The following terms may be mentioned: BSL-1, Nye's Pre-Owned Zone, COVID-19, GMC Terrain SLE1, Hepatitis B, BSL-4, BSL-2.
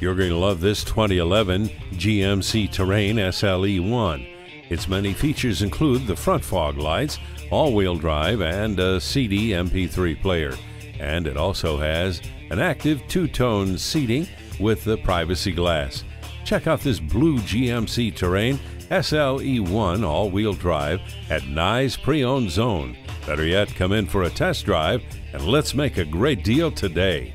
You're going to love this 2011 GMC Terrain SLE1. Its many features include the front fog lights, all-wheel drive, and a CD MP3 player. And it also has an active two-tone seating with the privacy glass. Check out this blue GMC Terrain SLE1 all-wheel drive at Nye's Pre-Owned Zone. Better yet, come in for a test drive and let's make a great deal today.